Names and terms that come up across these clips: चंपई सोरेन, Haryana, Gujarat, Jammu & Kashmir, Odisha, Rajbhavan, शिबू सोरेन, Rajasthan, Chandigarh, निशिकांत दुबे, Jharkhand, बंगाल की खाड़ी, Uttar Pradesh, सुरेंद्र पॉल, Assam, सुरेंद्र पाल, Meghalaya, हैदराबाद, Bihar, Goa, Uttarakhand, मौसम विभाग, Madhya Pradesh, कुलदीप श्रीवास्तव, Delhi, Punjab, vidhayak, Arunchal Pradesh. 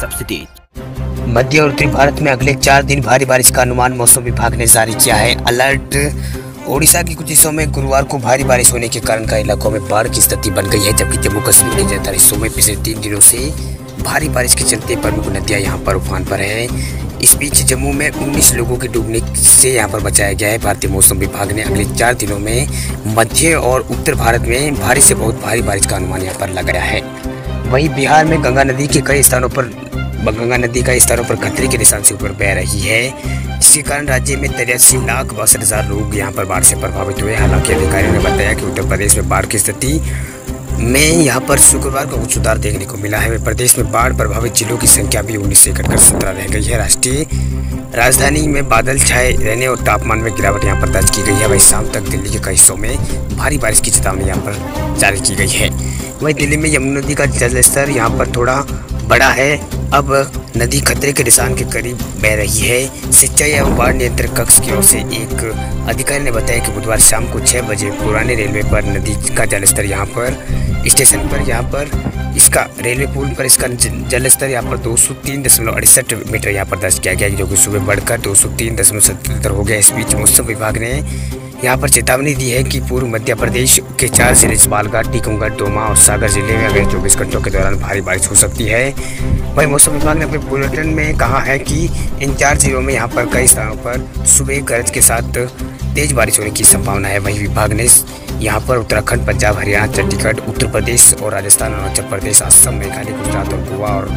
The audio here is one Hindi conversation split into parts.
सबसे तेज। मध्य और उत्तरी भारत में अगले 4 दिन भारी बारिश का अनुमान मौसम विभाग ने जारी किया है। अलर्ट। ओडिशा के कुछ हिस्सों में गुरुवार को भारी बारिश होने के कारण कई इलाकों में बाढ़ की स्थिति बन गई है, जबकि जम्मू कश्मीर के ज्यादातर हिस्सों में पिछले 3 दिनों से भारी बारिश के चलते प्रमुख नदियां यहां पर उफान पर हैं। इस बीच जम्मू में 19 लोगों के डूबने से यहां पर बचाया गया है। भारतीय मौसम विभाग ने अगले 4 दिनों में मध्य और उत्तर भारत में भारी से बहुत भारी बारिश का अनुमान यहाँ पर लगाया है। वहीं बिहार में गंगा नदी कई स्थानों पर खतरे के निशान से ऊपर बह रही है, जिसके कारण राज्य में 83,62,000 लोग यहां पर बाढ़ से प्रभावित हुए। हालांकि अधिकारियों ने बताया कि उत्तर प्रदेश में बाढ़ की स्थिति में यहां पर शुक्रवार को कुछ सुधार देखने को मिला है। प्रदेश में बाढ़ प्रभावित जिलों की संख्या भी 19 से घटकर 17 रह गई है। राष्ट्रीय राजधानी में बादल छाए रहने और तापमान में गिरावट यहां पर दर्ज की गई है। वहीं शाम तक दिल्ली के कई हिस्सों में भारी बारिश की चेतावनी यहां पर जारी की गई है। वहीं दिल्ली में यमुना नदी का जलस्तर यहाँ पर थोड़ा बड़ा है। अब नदी खतरे के निशान के करीब बह रही है। सिंचाई एवं बाढ़ नियंत्रण कक्ष की ओर से एक अधिकारी ने बताया कि बुधवार शाम को 6 बजे पुराने रेलवे पर नदी का जलस्तर यहाँ पर स्टेशन पर यहाँ पर इसका रेलवे पुल पर इसका जलस्तर यहाँ पर 203.68 मीटर यहाँ पर दर्ज किया गया, जो कि सुबह बढ़कर 203.77 हो गया। इस बीच मौसम विभाग ने यहाँ पर चेतावनी दी है कि पूर्व मध्य प्रदेश के 4 जिले बालघाट, टीकमगढ़, डोमा और सागर जिले में अगले 24 घंटों के दौरान भारी बारिश हो सकती है। वहीं मौसम विभाग ने अपने बुलेटिन में कहा है कि इन 4 जिलों में यहाँ पर कई स्थानों पर सुबह गरज के साथ तेज बारिश होने की संभावना है। वहीं विभाग ने यहाँ पर उत्तराखंड, पंजाब, हरियाणा, चंडीगढ़, उत्तर प्रदेश और राजस्थान, अरुणाचल प्रदेश, असम, मेघालय, गुजरात और गोवा और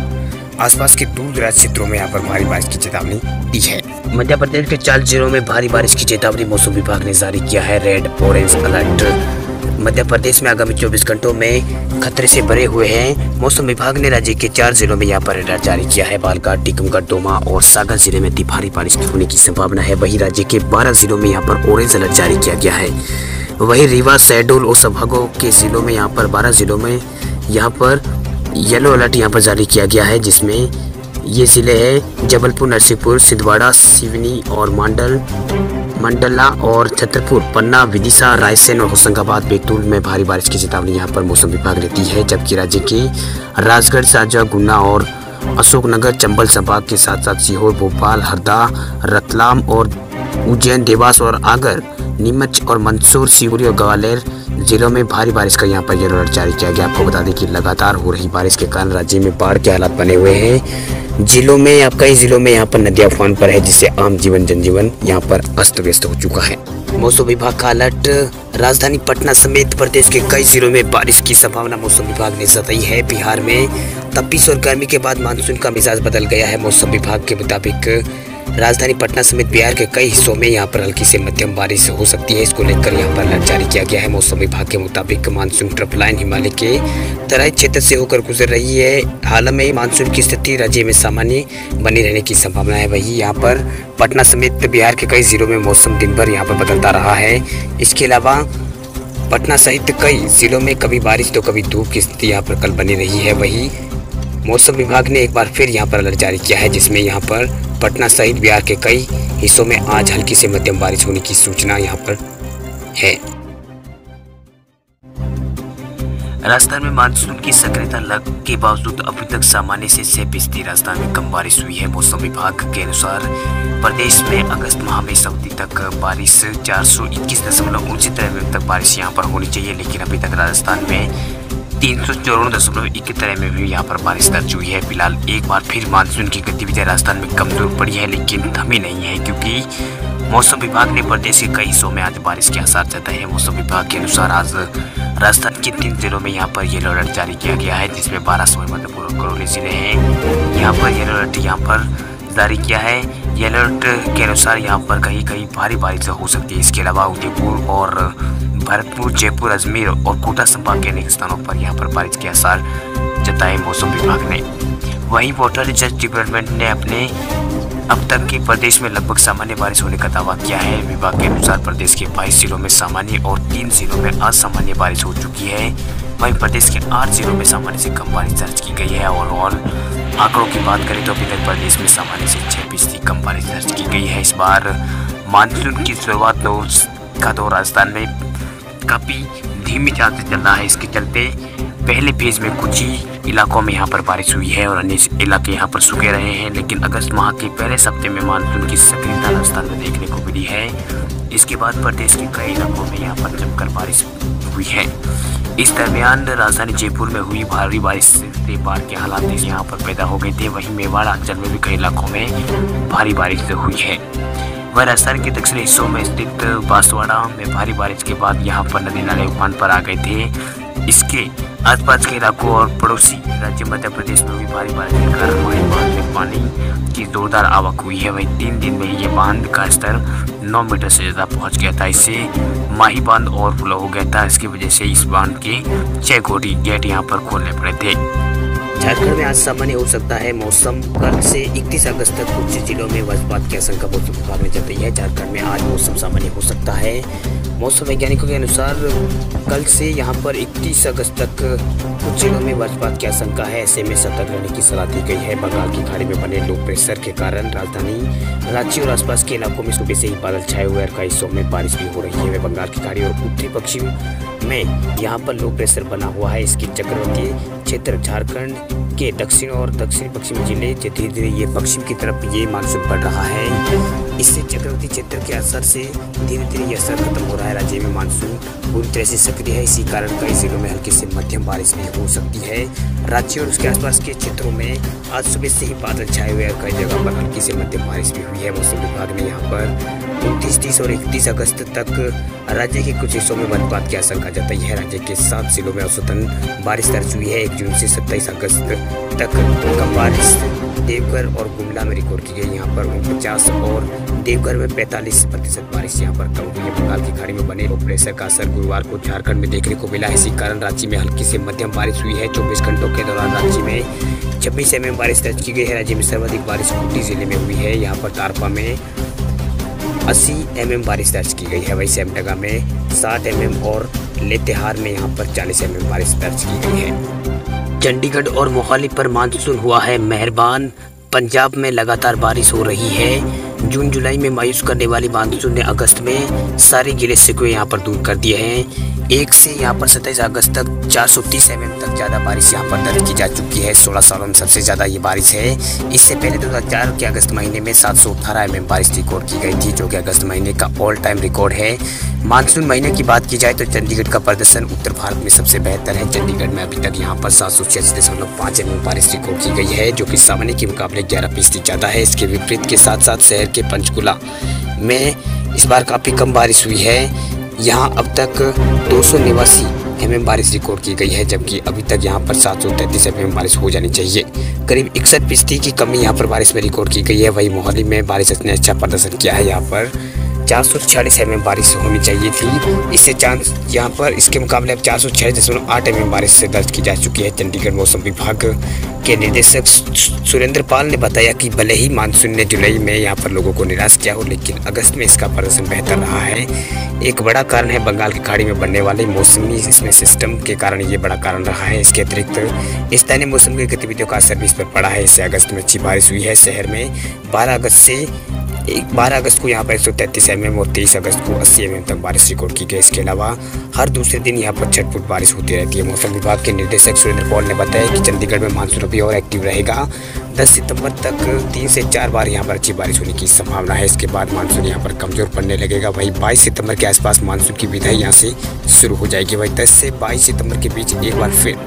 आसपास के दूर दराज क्षेत्रों में यहाँ पर भारी बारिश की चेतावनी दी है। मध्य प्रदेश के 4 जिलों में भारी बारिश की चेतावनी मौसम विभाग ने जारी किया है। Red orange alert Madhya Pradesh में आगामी 24 घंटों में खतरे से भरे हुए हैं। मौसम विभाग ने राज्य के 4 जिलों में यहाँ पर अलर्ट जारी किया है। बालघाट, टीकमगढ़, डोमा और सागर जिले में भारी बारिश होने की संभावना है। वहीं राज्य के 12 जिलों में यहाँ पर ऑरेंज अलर्ट जारी किया गया है। वहीं रीवा, शहडोल और संभागों के जिलों में यहाँ पर 12 जिलों में यहाँ पर येलो अलर्ट यहाँ पर जारी किया गया है, जिसमें ये ज़िले हैं जबलपुर, नरसिंहपुर, सिंदवाड़ा, सिवनी और मंडला और छतरपुर, पन्ना, विदिशा, रायसेन और होशंगाबाद, बैतूल में भारी बारिश की चेतावनी यहाँ पर मौसम विभाग ने दी है। जबकि राज्य के राजगढ़, साजा, गुना और अशोकनगर, चंबल संभाग के साथ साथ सीहोर, भोपाल, हरदा, रतलाम और उज्जैन, देवास और आगर, नीमच और मंदसौर, सिवनी और ग्वालियर जिलों में भारी बारिश का यहाँ पर येलो अलर्ट जारी किया गया। आपको बता दें कि लगातार हो रही बारिश के कारण राज्य में बाढ़ के हालात बने हुए हैं। जिलों में अब कई जिलों में यहाँ पर नदियाँ उफान पर है, जिससे आम जनजीवन यहाँ पर अस्त व्यस्त हो चुका है। मौसम विभाग का अलर्ट। राजधानी पटना समेत प्रदेश के कई जिलों में बारिश की संभावना मौसम विभाग ने जताई है। बिहार में तपिश और गर्मी के बाद मानसून का मिजाज बदल गया है। मौसम विभाग के मुताबिक राजधानी पटना समेत बिहार के कई हिस्सों में यहाँ पर हल्की से मध्यम बारिश हो सकती है। इसको लेकर यहाँ पर अलर्ट जारी किया गया है। मौसम विभाग के मुताबिक मानसून ट्रफ लाइन हिमालय के तराई क्षेत्र से होकर गुजर रही है। हाल में मानसून की स्थिति राज्य में सामान्य बनी रहने की संभावना है। वहीं यहाँ पर पटना समेत बिहार के कई जिलों में मौसम दिन भर यहाँ पर बदलता रहा है। इसके अलावा पटना सहित कई जिलों में कभी बारिश तो कभी धूप की स्थिति यहाँ पर कल बनी रही है। वहीं मौसम विभाग ने एक बार फिर यहाँ पर अलर्ट जारी किया है, जिसमें यहाँ पर पटना सहित बिहार के कई हिस्सों में आज हल्की से मध्यम बारिश होने की सूचना यहाँ पर है। राजस्थान में मानसून की सक्रियता के बावजूद अभी तक सामान्य से 6% राजस्थान में कम बारिश हुई है। मौसम विभाग के अनुसार प्रदेश में अगस्त माह में इस अवधि तक बारिश 421.39 तक बारिश यहाँ पर होनी चाहिए, लेकिन अभी तक राजस्थान में 354.71 में भी यहाँ पर बारिश दर्ज हुई है। फिलहाल एक बार फिर मानसून की गतिविधियाँ राजस्थान में कमजोर पड़ी है, लेकिन थमी नहीं है, क्योंकि मौसम विभाग ने प्रदेश के कई हिस्सों में आज बारिश के आसार जताए हैं। मौसम विभाग के अनुसार आज राजस्थान के 3 जिलों में यहाँ पर येलो अलर्ट जारी किया गया है, जिसमें 12 मध्यपुर और करौली जिले हैं। यहाँ पर येलो अलर्ट यहाँ पर जारी किया है। येलो अलर्ट के अनुसार यहाँ पर कहीं कहीं भारी बारिश हो सकती है। इसके अलावा उदयपुर और भरतपुर, जयपुर, अजमेर और कोटा संभाग के अनेक स्थानों पर यहाँ पर बारिश के आसार जताए मौसम विभाग ने। वहीं वाटर रिसर्च डिपार्टमेंट ने अपने अब तक के प्रदेश में लगभग सामान्य बारिश होने का दावा किया है। विभाग के अनुसार प्रदेश के 22 जिलों में सामान्य और 3 जिलों में असामान्य बारिश हो चुकी है। मध्य प्रदेश के 8 जिलों में सामान्य से कम बारिश दर्ज की गई है। और आंकड़ों की बात करें तो अभी तक प्रदेश में सामान्य से 6% कम बारिश दर्ज की गई है। इस बार मानसून की शुरुआत का दौर राजस्थान में काफ़ी धीमी चाल से चल रहा है। इसके चलते पहले फेज में कुछ ही इलाकों में यहाँ पर बारिश हुई है और अन्य इलाके यहाँ पर सूखे रहे हैं। लेकिन अगस्त माह के पहले सप्ताह में मानसून की सक्रियता राजस्थान में देखने को मिली है। इसके बाद प्रदेश के कई इलाकों में यहाँ पर जमकर बारिश हुई है। इस दरमियान राजधानी जयपुर में हुई भारी बारिश से बाढ़ के हालात यहाँ पर पैदा हो गए थे। वहीं मेवाड़ा अंचल में भी कई इलाकों में भारी बारिश हुई है। वह राजस्थान के दक्षिणी हिस्सों में स्थित बांसवाड़ा में भारी बारिश के बाद यहाँ पर नदी नाले उफान पर आ गए थे। इसके आसपास के इलाकों और पड़ोसी राज्य मध्य प्रदेश में भी भारी बारिश के कारण हमारे बांध में पानी की जोरदार आवक हुई है। वही 3 दिन में ये बांध का स्तर 9 मीटर से ज़्यादा पहुंच गया था। इससे माही बांध ओवरफ्लो हो गया था। इसकी वजह से इस बांध के 6 गेट यहाँ पर खोलने पड़े थे। झारखंड में आज सामान्य हो सकता है मौसम। कल से 31 अगस्त तक कुछ जिलों में वज्रपात की आशंका मौसम विभाग ने जताई है। झारखंड में आज मौसम सामान्य हो सकता है। मौसम वैज्ञानिकों के अनुसार कल से यहां पर 31 अगस्त तक कुछ जिलों में वज्रपात की आशंका है। ऐसे में सतर्क रहने की सलाह दी गई है। बंगाल की खाड़ी में बने लो प्रेशर के कारण राजधानी रांची और आसपास के इलाकों में सुबह से ही बादल छाए हुए और कई हिस्सों में बारिश भी हो रही है। बंगाल की खाड़ी और उत्तरी पश्चिम में यहाँ पर लो प्रेशर बना हुआ है। इसके चक्रवर्ती क्षेत्र झारखंड के दक्षिण और दक्षिण पश्चिमी जिले से धीरे धीरे ये पश्चिम की तरफ ये मानसून बढ़ रहा है। इससे चक्रवर्ती क्षेत्र के असर से धीरे धीरे ये असर खत्म हो रहा है। राज्य में मानसून पूरी तरह से सक्रिय है। इसी कारण कई जिलों में हल्की से मध्यम बारिश भी हो सकती है। राज्य और उसके आसपास के क्षेत्रों में आज सुबह से ही बादल छाए हुए और कई जगह पर हल्की से मध्यम बारिश भी हुई है। मौसम विभाग ने यहाँ पर 29, 30 और 31 अगस्त तक राज्य के कुछ हिस्सों में वज्रपात की आशंका जताई है। राज्य के 7 जिलों में औसतन बारिश दर्ज हुई है। 1 जून से 27 अगस्त तक कम बारिश देवघर और गुमला में रिकॉर्ड की गई। यहाँ पर 49 और देवघर में 45% बारिश यहाँ पर कम हुई है। बंगाल की खाड़ी में बने लो प्रेशर का असर गुरुवार को झारखंड में देखने को मिला है। इसी कारण रांची में हल्की से मध्यम बारिश हुई है। 24 घंटों के दौरान रांची में 26 mm बारिश दर्ज की गई है। राज्य में सर्वाधिक बारिश खूंटी जिले में हुई है। यहाँ पर तारपा में 80 mm बारिश दर्ज की गई है। वहीं सिमडेगा में 60 mm और लेतेहार में यहाँ पर 40 mm बारिश दर्ज की गई है। चंडीगढ़ और मोहाली पर मानसून हुआ है मेहरबान। पंजाब में लगातार बारिश हो रही है। जून जुलाई में मायूस करने वाली मानसून ने अगस्त में सारे गिले शिकवे यहाँ पर दूर कर दिए हैं। 1 से यहाँ पर 27 अगस्त तक 430 mm तक ज़्यादा बारिश यहाँ पर दर्ज की जा चुकी है। 16 सालों में सबसे ज़्यादा ये बारिश है। इससे पहले 2004 के अगस्त महीने में 718 mm बारिश रिकॉर्ड की गई थी, जो कि अगस्त महीने का ऑल टाइम रिकॉर्ड है। मानसून महीने की बात की जाए तो चंडीगढ़ का प्रदर्शन उत्तर भारत में सबसे बेहतर है। चंडीगढ़ में अभी तक यहाँ पर 786.5 mm बारिश रिकॉर्ड की गई है, जो कि सामान्य के मुकाबले 11% ज़्यादा है। इसके विपरीत के साथ साथ शहर के पंचकुला में इस बार काफ़ी कम बारिश हुई है। यहाँ अब तक 289 mm बारिश रिकॉर्ड की गई है, जबकि अभी तक यहाँ पर 733 mm बारिश हो जानी चाहिए। करीब 61% की कमी यहाँ पर बारिश में रिकॉर्ड की गई है। वहीं मोहाली में बारिश ने अच्छा प्रदर्शन किया है। यहाँ पर 446 mm बारिश होनी चाहिए थी। इससे चांस यहाँ पर इसके मुकाबले अब 406.8 mm बारिश से दर्ज की जा चुकी है। चंडीगढ़ मौसम विभाग के निदेशक सुरेंद्र पाल ने बताया कि भले ही मानसून ने जुलाई में यहाँ पर लोगों को निराश किया हो, लेकिन अगस्त में इसका प्रदर्शन बेहतर रहा है। एक बड़ा कारण है बंगाल की खाड़ी में बनने वाले मौसमी इसमें सिस्टम के कारण ये बड़ा कारण रहा है। इसके अतिरिक्त स्थानीय मौसम की गतिविधियों का असर भी इस पर पड़ा है। इससे अगस्त में अच्छी बारिश हुई है। शहर में 12 अगस्त को यहाँ पर 133 mm और 23 अगस्त को 80 mm तक बारिश रिकॉर्ड की गई। इसके अलावा हर दूसरे दिन यहाँ पर 6 फुट बारिश होती रहती है। मौसम विभाग के निदेशक सुरेंद्र पॉल ने बताया कि चंडीगढ़ में मानसून अभी और एक्टिव रहेगा। 10 सितंबर तक 3 से 4 बार यहाँ पर अच्छी बारिश होने की संभावना है। इसके बाद मानसून यहाँ पर कमजोर पड़ने लगेगा। वहीं 22 सितंबर के आसपास मानसून की विदाई यहाँ से शुरू हो जाएगी। वहीं 10 से 22 सितंबर के बीच एक बार फिर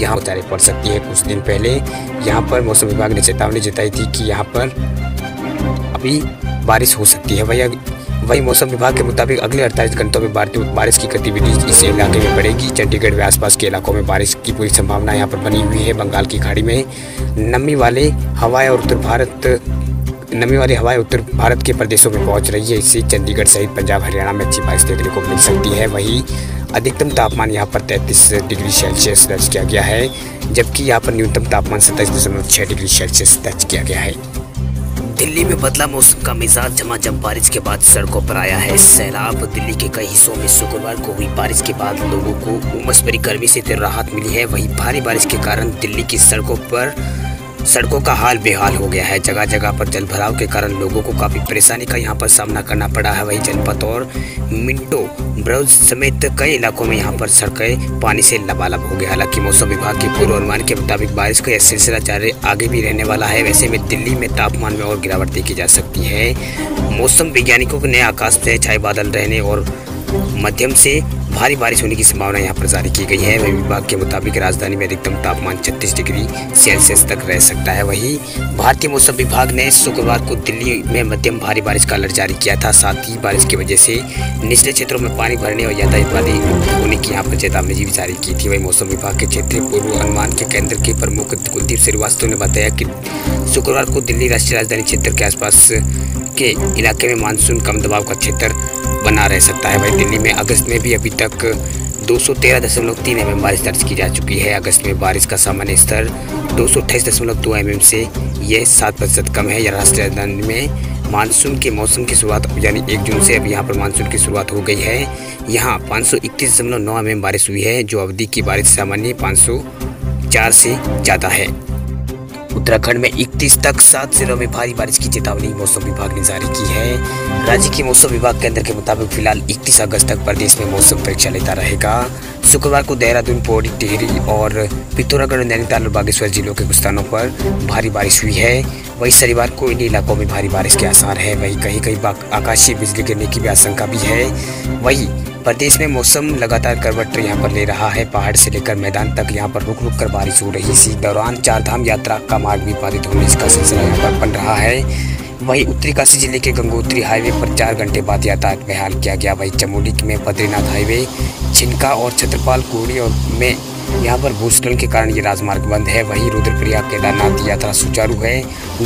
यहाँ उतारे पड़ सकती है। कुछ दिन पहले यहाँ पर मौसम विभाग ने चेतावनी जताई थी कि यहाँ पर अभी बारिश हो सकती है। वही मौसम विभाग के मुताबिक अगले 48 घंटों में बारिश की गतिविधि इस इलाके में बढ़ेगी। चंडीगढ़ व आसपास के इलाकों में बारिश की पूरी संभावना यहाँ पर बनी हुई है। बंगाल की खाड़ी में नमी वाली हवाएं उत्तर भारत के प्रदेशों में पहुँच रही है। इससे चंडीगढ़ सहित पंजाब हरियाणा में अच्छी बारिश देखने को मिल सकती है। वहीं अधिकतम तापमान यहाँ पर 33 डिग्री सेल्सियस दर्ज किया गया है, जबकि यहाँ पर न्यूनतम तापमान 27.6 डिग्री सेल्सियस दर्ज किया गया है। दिल्ली में बदला मौसम का मिजाज, झमाझम बारिश के बाद सड़कों पर आया है सैलाब। दिल्ली के कई हिस्सों में शुक्रवार को हुई बारिश के बाद लोगों को उमस भरी गर्मी से राहत मिली है। वहीं भारी बारिश के कारण दिल्ली की सड़कों का हाल बेहाल हो गया है। जगह जगह पर जलभराव के कारण लोगों को काफ़ी परेशानी का यहाँ पर सामना करना पड़ा है। वहीं जनपद और मिंटो ब्रज समेत कई इलाकों में यहाँ पर सड़कें पानी से लबालब हो गई। हालांकि मौसम विभाग के पूर्वानुमान के मुताबिक बारिश का यह सिलसिला आगे भी रहने वाला है। वैसे में दिल्ली में तापमान में और गिरावट देखी जा सकती है। मौसम वैज्ञानिकों ने आकाश में छाए बादल रहने और मध्यम से भारी बारिश होने की संभावना यहाँ पर जारी की गई है। वहीं विभाग के मुताबिक राजधानी में अधिकतम तापमान 36 डिग्री सेल्सियस तक रह सकता है। वहीं भारतीय मौसम विभाग ने शुक्रवार को दिल्ली में मध्यम भारी बारिश का अलर्ट जारी किया था। साथ ही बारिश की वजह से निचले क्षेत्रों में पानी भरने और यातायात होने की यहाँ पर चेतावनी भी जारी की थी। वहीं मौसम विभाग के क्षेत्रीय पूर्वानुमान के केंद्र के प्रमुख कुलदीप श्रीवास्तव ने बताया कि शुक्रवार को दिल्ली राष्ट्रीय राजधानी क्षेत्र के आसपास के इलाके में मानसून कम दबाव का क्षेत्र बना रह सकता है। वहीं दिल्ली में अगस्त में भी अभी तक 213.3 mm बारिश दर्ज की जा चुकी है। अगस्त में बारिश का सामान्य स्तर 228.2 mm से यह 7% कम है। यह राष्ट्रीय राजधानी में मानसून के मौसम की शुरुआत यानी 1 जून से अब यहाँ पर मानसून की शुरुआत हो गई है। यहाँ 531.9 mm बारिश हुई है, जो अवधि की बारिश सामान्य 504 से ज़्यादा है। उत्तराखंड में 31 तक 7 जिलों में भारी बारिश की चेतावनी मौसम विभाग ने जारी की है। राज्य के मौसम विभाग केंद्र के मुताबिक फिलहाल 31 अगस्त तक प्रदेश में मौसम परीक्षा लेता रहेगा। शुक्रवार को देहरादून, पौड़ी, टिहरी और पिथौरागढ़, नैनीताल और बागेश्वर जिलों के कुछ स्थानों पर भारी बारिश हुई है। वहीं शनिवार को इन इलाकों में भारी बारिश के आसार है। वहीं कहीं कहीं आकाशीय बिजली गिरने की भी आशंका भी है। वहीं प्रदेश में मौसम लगातार करवट यहाँ पर ले रहा है। पहाड़ से लेकर मैदान तक यहाँ पर रुक रुक कर बारिश हो रही है। इसी दौरान चारधाम यात्रा का मार्ग भी बाधित होने का सिलसिला यहाँ पर बन रहा है। वहीं उत्तरी काशी जिले के गंगोत्री हाईवे पर 4 घंटे बाद यातायात बहाल किया गया। वहीं चमोली में बद्रीनाथ हाईवे, छिनका और छत्रपाल कुड़ी और में यहाँ पर भूस्खलन के कारण ये राजमार्ग बंद है। वहीं रुद्रप्रयाग केदारनाथ यात्रा सुचारू है।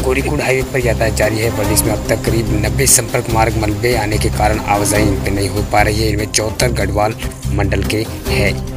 गोरीकुंड हाईवे पर यातायात जारी है। प्रदेश में अब तक करीब 90 संपर्क मार्ग मलबे आने के कारण आवाजाही इन पर नहीं हो पा रही है। इनमें 74 गढ़वाल मंडल के हैं।